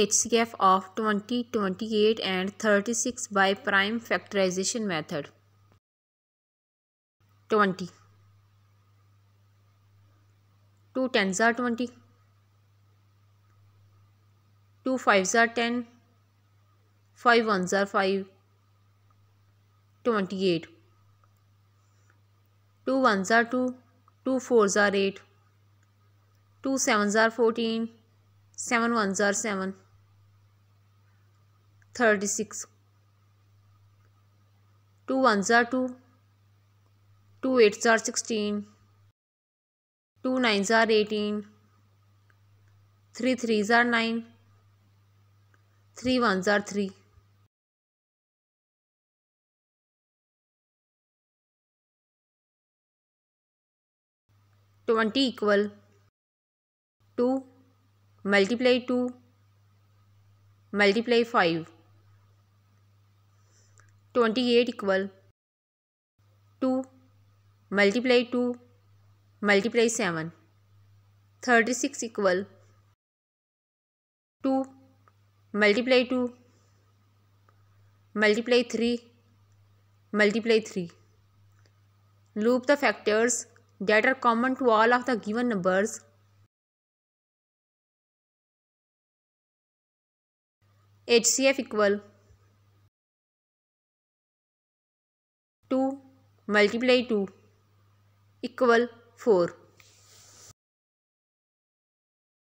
HCF of 20, 28 and 36 by prime factorization method. 20. 2 tens are 20. 2 fives are 10. 5 ones are 5. 28. 2 ones are 2. 2 fours are 8. 2 sevens are 14. 7 ones are 7. 36. 2 ones are 2. 2 eights are 16. 2 nines are 18. 3 threes are 9. 3 ones are 3. 20 equal 2 multiply 2 multiply 5. 28 equal 2 multiply 2 multiply 7. 36 equal 2 multiply 2 multiply 3 multiply 3. Loop the factors that are common to all of the given numbers. HCF equal 2 multiply 2 equal 4.